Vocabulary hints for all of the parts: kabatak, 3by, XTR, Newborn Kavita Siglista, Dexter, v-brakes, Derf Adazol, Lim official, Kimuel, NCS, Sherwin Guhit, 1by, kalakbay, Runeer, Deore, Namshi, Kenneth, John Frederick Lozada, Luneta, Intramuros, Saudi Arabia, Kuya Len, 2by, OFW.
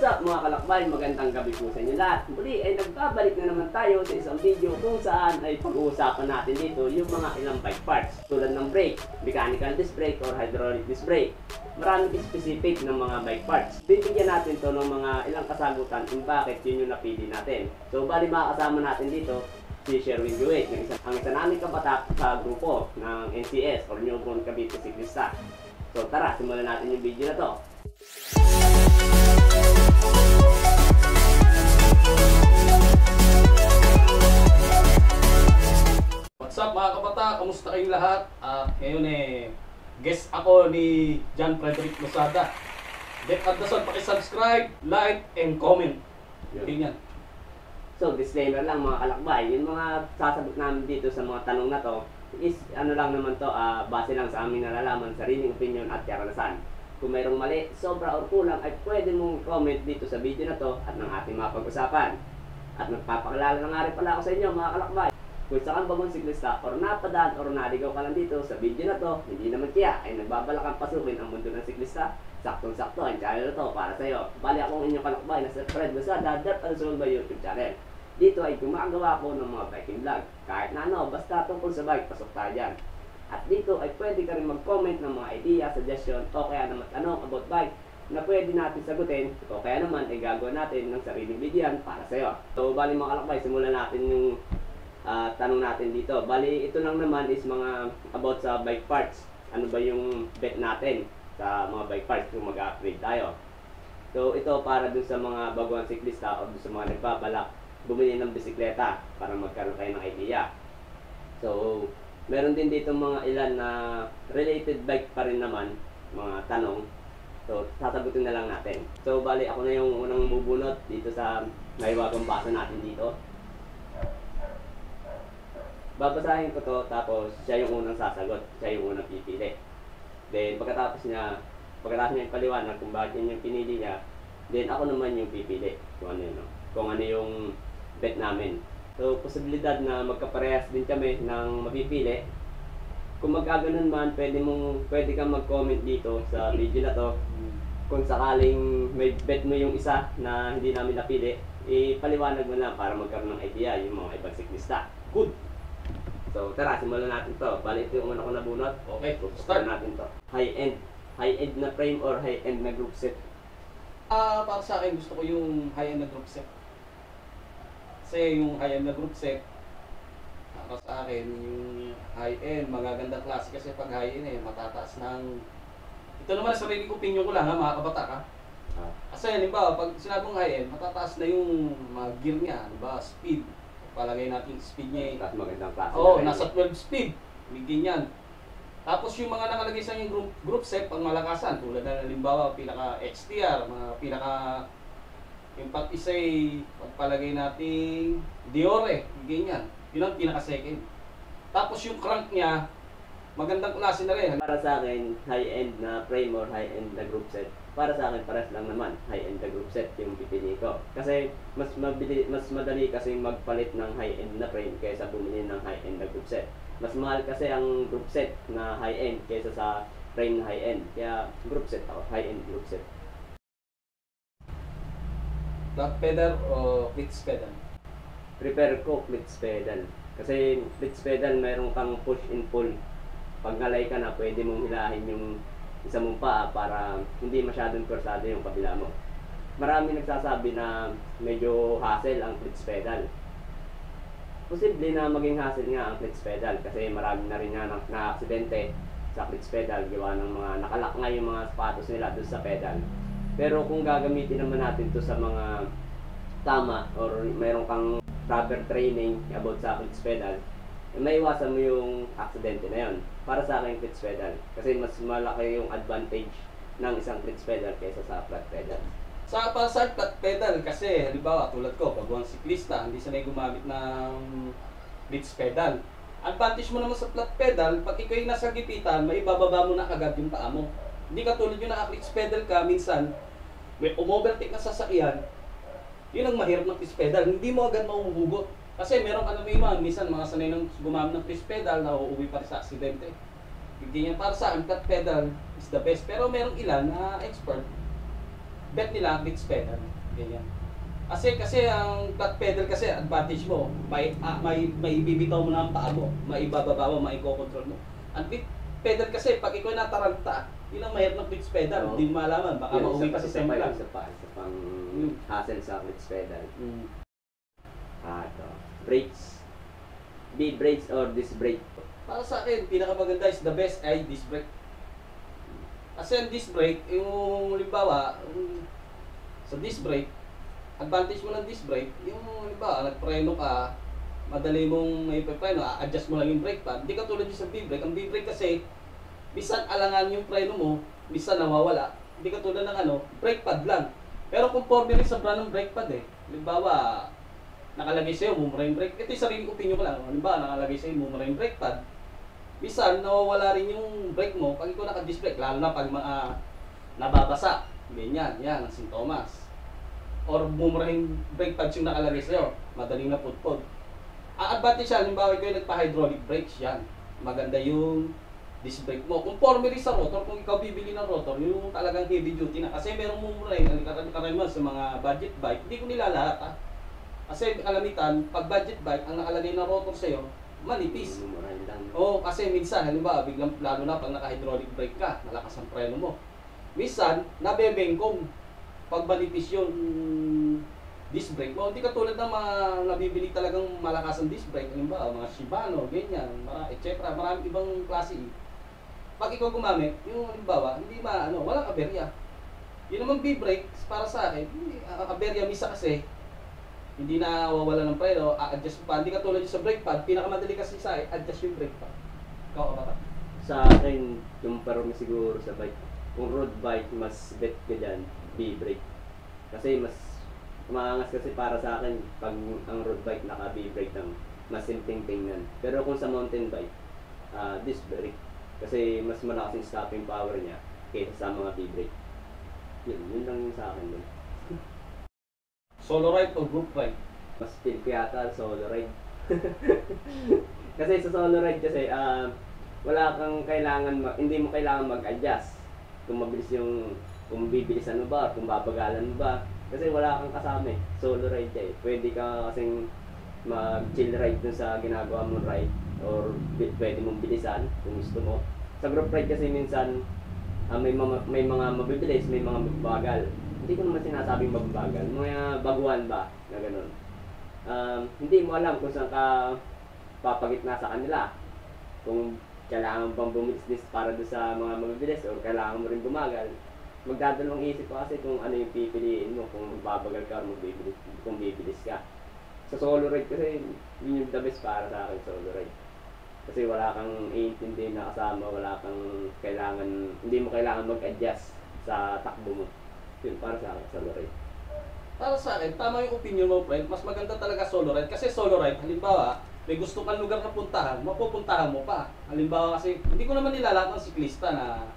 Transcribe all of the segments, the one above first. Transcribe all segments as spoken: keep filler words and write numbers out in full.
What's up mga kalakbayan, magandang gabi po sa inyo lahat. Muli ay nagbabalik na naman tayo sa isang video kung saan ay pag-uusapan natin dito yung mga ilang bike parts tulad ng brake, mechanical disc brake or hydraulic disc brake. Maraming specific ng mga bike parts. Bibigyan natin to ng mga ilang kasagutan kung bakit yun yung napili natin. So bali makakasama natin dito si Sherwin Guhit, ang isa naming kabatak sa grupo ng N C S or Newborn Kavita Siglista. So tara, simulan natin yung video na to. What's up mga kabata? Kamusta kayong lahat? At ngayon eh, guest ako ni John Frederick Lozada. Derf Adazol, pakisubscribe, like, and comment. Tingnan. So disclaimer lang mga kalakbay, yung mga sasagot namin dito sa mga tanong na to is ano lang naman to, uh, base lang sa aming nalalaman, sariling opinion at karanasan. Kung mayroong mali, sobra o kulang ay pwede mong comment dito sa video na to at ng ating mapag-usapan. At magpapakilala na nga rin pala ako sa inyo mga kalakbay. Kung sa kang bagong siklista or napadaan or naligaw ka lang dito sa video na to, hindi naman kaya ay nagbabalakang pasukin ang mundo ng siklista, saktong-sakto ang channel na to para sa'yo. Bali akong inyong kalakbay na si Fred Lozada, Derf Adazol by YouTube channel. Dito ay gumagawa ko ng mga biking vlog. Kahit na ano, basta tungkol sa bike, pasok tayo dyan. At dito ay pwede ka rin mag-comment ng mga idea, suggestion o kaya naman tanong about bike na pwede natin sagutin o kaya naman ay gagawa natin ng sariling video para sa'yo. So bali mga kalakbay, simulan natin yung uh, tanong natin dito. Bali ito lang naman is mga about sa bike parts. Ano ba yung bet natin sa mga bike parts kung mag-upgrade tayo? So ito para dun sa mga baguhan siklista o dun sa mga nagbabalak bumili ng bisikleta para magkaroon kayo ng idea. So meron din dito mga ilan na related bike pa rin naman, mga tanong. So, sasagutin na lang natin. So, bali ako na yung unang bubunot dito sa naiwagang basa natin dito. Babasahin ko to, tapos siya yung unang sasagot, siya yung unang pipili. Then, pagkatapos niya, pagkatapos niya yung paliwanag kung bakit yun yung pinili niya, then ako naman yung pipili kung ano yun, no? Kung ano yung bet namin. So, posibilidad na magkaparehas din kami ng mapipili. Kung magkaganon man, pwede, mong, pwede kang mag-comment dito sa video na to. Kung sakaling may bet mo yung isa na hindi namin napili, ipaliwanag mo na para magkaroon ng idea yung mga ibang siklista. Good! So, tara, simulan natin to. Bali, ito yung una ko nabunot. Okay, so start natin to. High-end. High-end na frame or high-end na group set? Ah, uh, para sa akin, gusto ko yung high-end na group set. Kasi yung high-end na group set, para sa akin, yung high-end, magaganda klase kasi pag high-end eh, matataas ng... Ito naman, sarili ko, opinion ko lang ha, mga kabatak ha. Kasi halimbawa, pag sinabong high-end, matataas na yung mga gear niya, halimbawa, speed. Palagay natin speed niya eh. Tapos magandang klase. Oo, nasa twelve speed, may ganyan. Tapos yung mga nakalagay sa yung group, group set, pag malakasan, tulad na halimbawa, pinaka X T R, mga pinaka... Yung pat isa'y pagpalagay natin Deore, ganyan. Yun ang pinaka-second. Tapos yung crank niya, magandang klase na rin. Para sa akin, high-end na frame or high-end na group set. Para sa akin, pares lang naman. High-end na group set yung pipili ko. Kasi mas mabili, mas madali kasi magpalit ng high-end na frame kaysa bumili ng high-end na group set. Mas mahal kasi ang group set na high-end kaysa sa frame na high-end. Kaya group set ako, high-end group set. Flat pedal o cleats pedal? Prepare ko cleats pedal. Kasi cleats pedal mayroon kang push and pull. Pag nalay ka na, pwede mong hilahin yung isa mong paa para hindi masyadong korsado yung kabila mo. Marami nagsasabi na medyo hassle ang cleats pedal. Posible na maging hassle nga ang cleats pedal kasi marami na rin nga na-aksidente sa cleats pedal gawa ng mga nakalak nga yung mga sapatos nila doon sa pedal. Pero kung gagamitin naman natin to sa mga tama or mayroon kang proper training about sa cleats pedal, maiwasan mo yung aksidente na yun. Para sa akin, cleats pedal. Kasi mas malaki yung advantage ng isang cleats pedal kaysa sa flat pedal. Sa para sa flat pedal kasi, halimbawa tulad ko, baguang siklista, hindi sanay gumamit ng cleats pedal. Advantage mo naman sa flat pedal, pag ikaw yung nasa gipitan, maibababa mo na agad yung paa mo. Hindi katulad yung naka-cleats pedal ka, minsan, may umovertake na sasakyan, yun ang mahirap ng cleats pedal. Hindi mo agad mahuhugot. Kasi meron ano may mga, minsan mga sanay ng gumamit ng cleats pedal na uuwi pa rin sa aksidente. Hindi niya para sa akin, flat pedal is the best. Pero merong ilan na expert bet nila mixed pedal. Ganyan. Kasi kasi ang flat pedal kasi advantage mo, may uh, may maibibitaw mo na ang paa mo, maibababa mo, maiko-control mo. Ang bit pedal kasi pag ikaw nataranta, yun ang mahirap ng mixed pedal, hindi oh. malaman baka mauwi pa si Sempa lang sa pa, sa pang mm. hassle sa mixed pedal. Mm. Ah, to. Brakes. Be brakes or disc brake. Para sa akin, pinakamaganda is the best ay disc brake. Kasi ang disc brake, yung halimbawa, sa disc brake, advantage mo ng disc brake, yung halimbawa, nagpreno ka, madali mong ipipreno, adjust mo lang yung brake pad. Hindi ka tulad yung sa B-brake. Ang B-brake kasi, bisan alangan yung preno mo, bisan nawawala. Hindi ka tulad ng ano, brake pad lang. Pero conforme rin sa brand ng brake pad eh. Halimbawa, nakalagay sa'yo, mumura yung brake. Ito yung sariling opinion ko lang. Halimbawa, nakalagay sa'yo, mumura yung brake pad. Bisan, nawawala rin yung brake mo pag ikaw naka-disc brake, lalo na pag mga nababasa. Ganyan, yan ang sintomas. Or bumurahing brake pads yung nakalagay sa'yo, madaling naputpod. Ang advantage siya, halimbawa ikaw yung nagpa-hydraulic brakes, yan. Maganda yung disc brake mo. Conforme rin sa rotor, kung ikaw bibili ng rotor, yung talagang heavy duty na. Kasi merong mumurahing, karamihan sa mga budget bike, hindi ko nila lahat ha. Kasi kalamitan, pag budget bike, ang nakalagay ng rotor sa'yo, manipis. O kasi minsan, halimbawa, biglang lalo na pag naka-hydraulic brake ka, malakas ang preno mo. Minsan, nabebengkong pag manipis yung disc brake mo. Hindi katulad ng mga nabibili talagang malakas ang disc brake. Halimbawa, mga Shibano, ganyan, et cetera. Maraming ibang klase. Pag ikaw gumamit, yung halimbawa, hindi ma, ano, walang aberya. Yun naman B-brake, para sa akin, aberya misa kasi, hindi na wawala ng preno, a-adjust pa. Hindi katulad yung sa brake pad, pinakamadali kasi sa adjust yung brake pad. Ikaw ka ba? Sa akin, yung parang siguro sa bike, kung road bike, mas bet ka dyan, B-brake. Kasi mas, maangas kasi para sa akin, pag ang road bike naka-B-brake ng mas simpleng tingnan. Pero kung sa mountain bike, uh, disc brake. Kasi mas malakas yung stopping power niya kaysa sa mga B-brake. Yun, yun lang yung sa akin dun. Solo ride o group ride? Mas feel ko yata solo ride. Kasi sa solo ride kasi uh, wala kang kailangan, hindi mo kailangan mag-adjust. Kung mabilis yung, kung bibilisan mo ba, kung babagalan mo ba. Kasi wala kang kasama eh. Solo ride eh. Pwede ka kasing mag-chill ride dun sa ginagawa mong ride. Or pwede mong bilisan kung gusto mo. Sa group ride kasi minsan uh, may, may mga mabibilis, may mga magbagal. Hindi ko naman sinasabing mababagal, mga baguhan ba, na ganun. Um, hindi mo alam kung saan ka papagitna sa kanila. Kung kailangan bang bumilis para doon sa mga mabibilis o kailangan mo rin bumagal, magdadalawang isip ko kasi kung ano yung pipiliin mo, kung magbabagal ka o magbibilis, kung bibilis ka. Sa solo ride kasi, yun yung the best para sa akin, solo ride. Kasi wala kang iintindihin na kasama, wala kang kailangan, hindi mo kailangan mag-adjust sa takbo mo. Yun, para sa akin, solo ride. Para sa akin, tama yung opinion mo, friend. Mas maganda talaga solo ride. Kasi solo ride, halimbawa, may gusto kang lugar na puntahan, mapupuntahan mo pa. Halimbawa kasi, hindi ko naman nilalahat ng siklista na...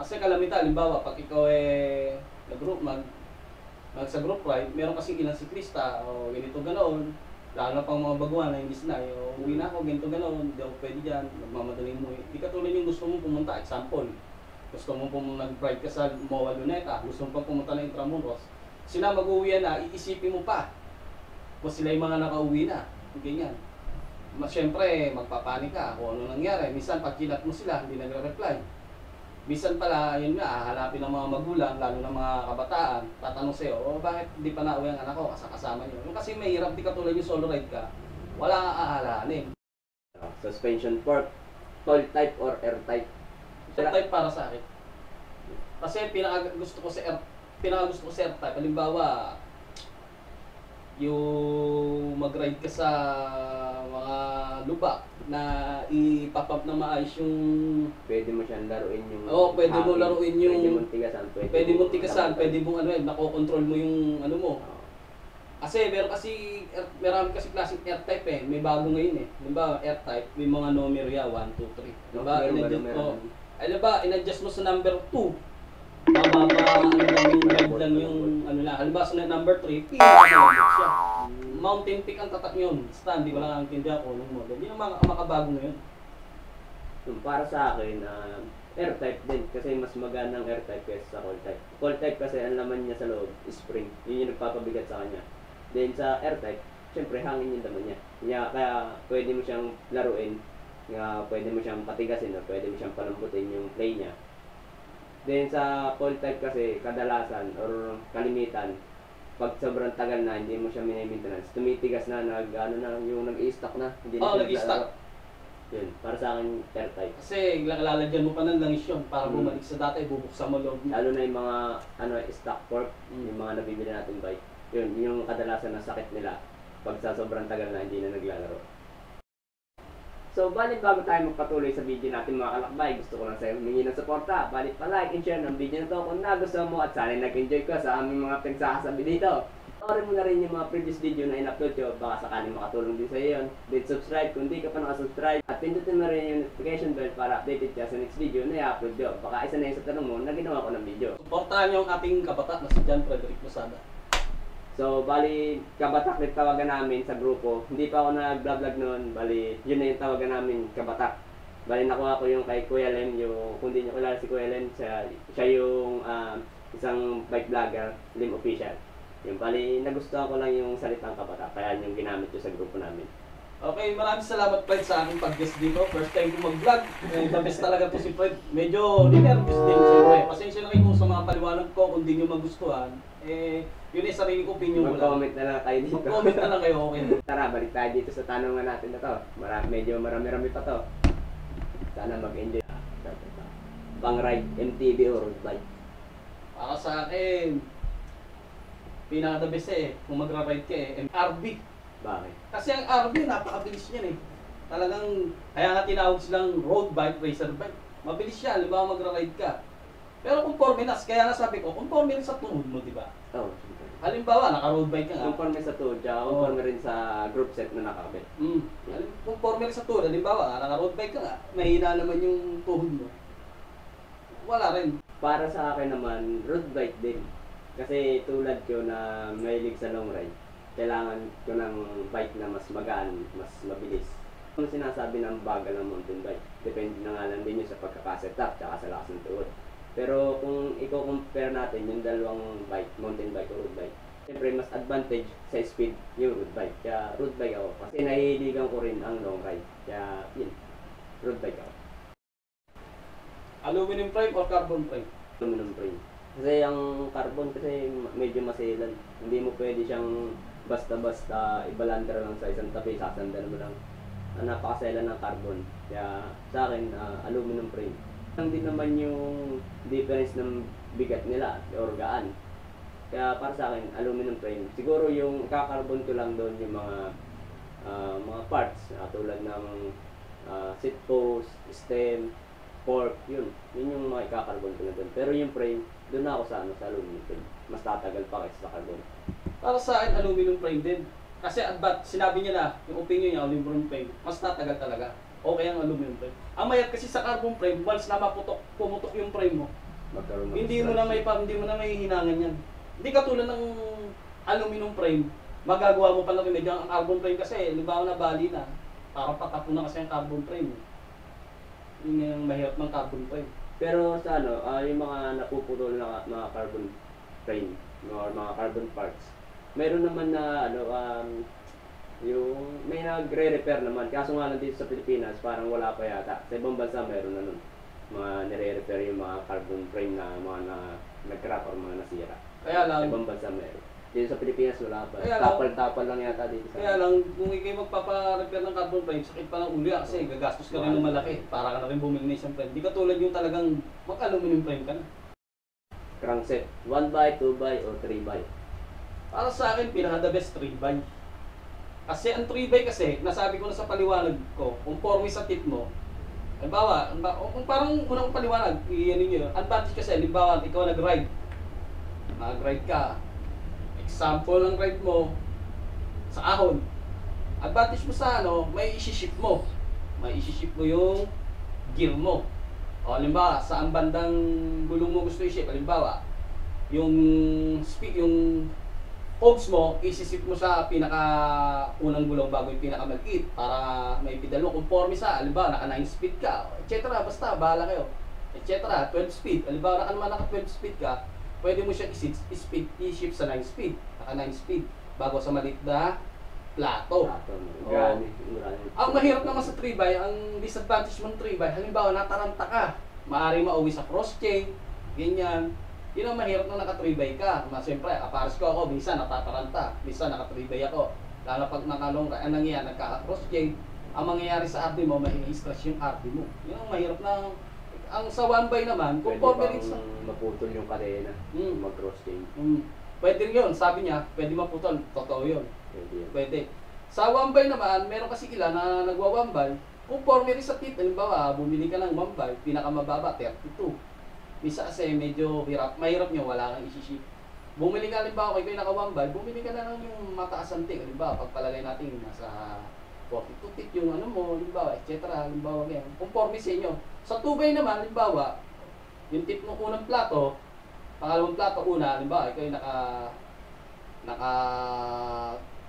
Kasi kalamitan, halimbawa, pag ikaw eh, nag-group mag, mag sa group ride, meron kasing ilang siklista, o ganito ganoon. Lalo na pang mga baguhan na English na, o uwi na ako, ganito ganoon, hindi ako pwede dyan, magmamadaling mo. Hindi katulad yung gusto mong pumunta, example. Gusto mo pong nag-ride ka sa Moa Luneta, gusto mo pang pumunta ng Intramuros, sila mag-uwi na, iisipin mo pa kung sila yung mga nakauwi na, ganyan. Mas syempre, magpapanik ka kung ano nangyari. Minsan pag kilat mo sila, hindi nagre-reply. Minsan pala, yun nga, hahanapin ng mga magulang, lalo ng mga kabataan, tatanong sa'yo, oh, bakit hindi pa nauwi ang anak ko, kasama niyo? Yung kasi mahirap, di katulad yung solo ride ka, wala kang aalahanin. Suspension fork, toll type or air type? Air type para sa akin. Kasi pinaka gusto ko sa air, pinaka gusto ko sa air type. Halimbawa, yung mag-ride ka sa mga lupa na ipapump na maayos yung... Pwede mo siyang laruin yung... Oo, pwede hangin, mo laruin yung... Pwede mong tigasan, pwede, pwede mong tigasan, pwede mong ano yun, nakokontrol mo yung ano mo. Kasi meron kasi, air, meron kasi klaseng air type eh, may bago ngayon eh. Halimbawa, air type, may mga numero yan, one, two, three. Diba? Meron, alam ba, in-adjust mo sa number two. Mababa ano lang yung red lang yung ano lang. Halimbawa sa number three, peak siya. Mountain peak ang tatak yun. Basta, hindi ko lang ang tindihan ko nung model. Yun ang mga makabago ngayon. Para sa akin, uh, air-type din kasi mas magana ang air-type kaysa sa coil-type. Coil-type kasi ang laman niya sa loob, spring. Yun yung nagpapabigat sa kanya. Then sa air-type, syempre hangin yung laman niya. Kaya, kaya pwede mo siyang laruin, kaya pwede mo siyang patigasin o pwede mo siyang palambutin yung play niya. Then sa coil-type kasi kadalasan or kalimitan, pag sobrang tagal na hindi mo siya mini-maintenance, tumitigas na, nag, ano na yung nag-i-stock na. Hindi oh, na nag-i-stock. Yun, para sa akin airtight. Kasi lalagyan mo pa ng langis yun para mm. bumalik sa data, ibubuksan mo loob niya. Lalo na yung mga ano, stock corp, mm. yung mga nabibili natin bike. Yun, yung kadalasan na sakit nila pag sa sobrang tagal na hindi na naglalaro. So, balit bago tayo magpatuloy sa video natin mga kalakbay, gusto ko lang sa'yo humingi ng suporta. Balit pa like and share ng video na to kung nagustuhan mo at sana'y nag-enjoy ko sa aming mga pinagsasabi dito. Panoorin mo na rin yung mga previous video na in-upload ko, baka sakaling makatulong din sa'yo yun. Then subscribe kung di ka pa nakasubscribe at pindutin mo rin yung notification bell para updated ka sa next video na i-upload ko. Baka isa na yun sa tanong mo na ginawa ko ng video. Suportahan niyo ang ating kabatak na si John Frederick Lozada. So, bali, kabatak na tawagan namin sa grupo. Hindi pa ako nag-vlog noon, bali, yun na yung tawagan namin, kabatak. Bali, nakuha ko yung kay Kuya Len, yung, kung di niyo kilala si Kuya Len, siya, siya yung uh, isang bike vlogger, Lim official. Yung bali, nagustuhan ko lang yung salitang kabata, kaya yung ginamit ko sa grupo namin. Okay, maraming salamat Fred sa aking pag-guest dito. First time ko mag-vlog. Eh, the best talaga to si Fred. Medyo nervous din siyempre. Pasensya na kayo sa mga paliwanag ko kung di nyo magustuhan. Eh, yun ay sarili ko opinion mo lang. Mag-comment na lang kayo dito. Mag-comment na lang kayo, okay na. Tara, balik tayo dito sa tanungan natin na to. Marami, medyo marami-rami pa to. Sana mag-enjoy. Bang ride, M T B or road bike? Para sa akin, pinaka the best eh, kung magra-ride ka eh, R V. Bakit? Kasi ang R V, napakabilis niyan eh. Talagang, kaya nga tinawag silang road bike, racer bike. Mabilis yan, halimbawa magra-ride ka. Pero conforme na, kaya nasabi ko, conforme rin sa tuhod mo, di ba? Oo. Oh, halimbawa, naka-road bike ka nga. Conforme sa tuhod, tsaka conforme rin sa group set na nakabit. Mm. Conforme rin sa tuhod, halimbawa, naka-road bike ka nga, mahina naman yung tuhod mo. Wala rin. Para sa akin naman, road bike din. Kasi tulad ko na mahilig sa long ride, kailangan ko ng bike na mas magaan, mas mabilis. Kung sinasabi ng bagal ng mountain bike, depende na nga lang din yun sa pagkakaset up tsaka sa lakas ng tuod. Pero kung i-compare natin yung dalawang bike, mountain bike o road bike, siyempre mas advantage sa speed yung road bike. Kaya road bike ako kasi nahihiligan ko rin ang long ride. Kaya yun, road bike ako. Aluminum frame or carbon frame? Aluminum frame. Kasi ang carbon kasi medyo maselan. Hindi mo pwede siyang basta-basta ibalandra lang sa isang tabi, sasandan mo lang. Napakaselan ng carbon. Kaya sa akin, uh, aluminum frame. Hindi naman yung difference ng bigat nila or gaan. Kaya para sa akin, aluminum frame. Siguro yung kakarbon ko lang doon yung mga uh, mga parts. Uh, tulad ng uh, seat post, stem, fork, yun. Yun yung mga ikakarbon ko na doon. Pero yung frame, doon ako sa, ano, sa aluminum frame. Mas tatagal pa kaysa sa carbon. Para sa akin, aluminum frame din. Kasi adbat, sinabi niya na, yung opinion niya, aluminum frame, mas tatagal talaga. Okay ang aluminum frame. Ang mayat kasi sa carbon frame, once na maputok, pumutok yung frame mo, hindi mo na may pa, hindi mo na may hinangan yan. Hindi katulad ng aluminum frame, magagawa mo pa lang medyo ang carbon frame kasi, libaw na bali na, parang patapo na kasi ang carbon frame. Yun yung mahirap ng carbon frame. Pero sa ano, uh, yung mga napuputol na mga carbon frame or mga carbon parts, meron naman na ano, um, yung may nagre-repair naman. Kaso nga lang dito sa Pilipinas, parang wala pa yata. Sa ibang bansa meron na nun. Mga nire-repair yung mga carbon frame na mga na, nag-crack or mga nasira. Kaya lang, sa ibang bansa meron. Dito sa Pilipinas wala pa. Tapal-tapal lang yata dito sa. Kaya lang, kung ikay magpapa-repair ng carbon frame, sakit pa ng uli kasi gagastos ka rin ng malaki para ka na rin bumili na isang frame. Di ka tulad yung talagang mag-aluminum frame ka na. Crankset, one by, two by, or three by? Para sa akin, pinaka the best three by. Kasi ang three by kasi, nasabi ko na sa paliwanag ko, kung forme sa tip mo, halimbawa, kung parang unang paliwanag, iyanin nyo, advantage kasi, halimbawa, ikaw nag-ride, nag-ride ka, example ng ride mo sa ahon. Advantage mo sa ano, may isi-shift mo. May isi-shift mo yung gear mo. O halimbawa, saan bandang gulong mo gusto i-shift? Halimbawa, yung speed, yung cogs mo, isi-shift mo sa pinaka-unang gulong bago yung pinaka-malkiit para may pedal mo. Conforme sa, halimbawa, naka nine speed ka, et cetera. Basta, bahala kayo. et cetera. twelve speed. Halimbawa ka naman naka twelve speed ka, pwede mo siya i-speed, i-shift sa nine speed. Naka nine speed. Bago sa maliit na plato. Oh. Ang mahirap naman sa three by, ang disadvantage mo ng three by, halimbawa nataranta ka, maaaring mauwi sa cross-chain, ganyan. Yun ang mahirap nung naka three by ka. Siyempre, apares ko ako, minsan natataranta, minsan naka three by ako. Lalo pag nakalong ka, anong yan, nagka-cross-chain, ang mangyayari sa R D mo, mai-stress yung R D mo. Yun ang mahirap na, ang sa one by naman, kung pwede bang maputol yung kadena, mm. mag-cross-chain. Mm. Pwede rin yun, sabi niya, pwede maputol, totoo yun. Pwede. Pwede. Sa one by naman, meron kasi ilan na nagwa one by, kung former sa tip, halimbawa, bumili ka ng one by, pinakamababa, thirty-two. Misa kasi medyo hirap, mahirap nyo, wala kang isisip. Bumili ka halimbawa, kung kayo nakawambal, bumili ka na lang yung mataas ang ting. Halimbawa, pagpalagay natin nasa forty-two feet yung ano mo, halimbawa, et cetera. Halimbawa, ganyan. Conforme sa inyo. Sa tubay naman, halimbawa, yung tip ng unang plato, pangalawang plato una, halimbawa, kayo naka, naka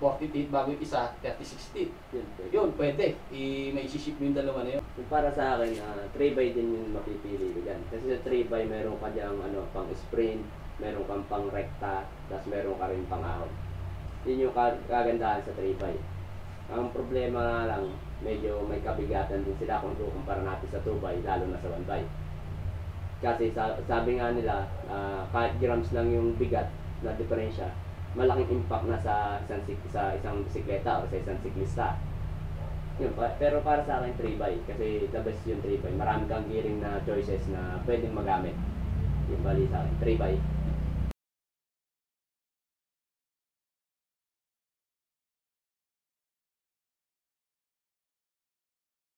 forty feet bago yung isa, thirty-six feet. Yun, yun pwede. I, may isisip mo yung dalawa na yun. Para sa akin, uh, three by din yung mapipili ko dyan. Kasi sa three by, meron ka dyan ano, pang sprint, meron kang pang rekta, tapos meron ka rin pang ahon. Yun yung kagandahan sa three by. Ang problema nga lang, medyo may kabigatan din sila kung kumpara natin sa two by, lalo na sa one by. Kasi sa, sabi nga nila, uh, kahit grams lang yung bigat na diferensya, malaking impact na sa isang, sa isang bisikleta o sa isang siklista. Yun, pero para sa akin three by, kasi the best yung three by. Marami kang gearing na choices na pwedeng magamit. Yung bali sa akin, three by.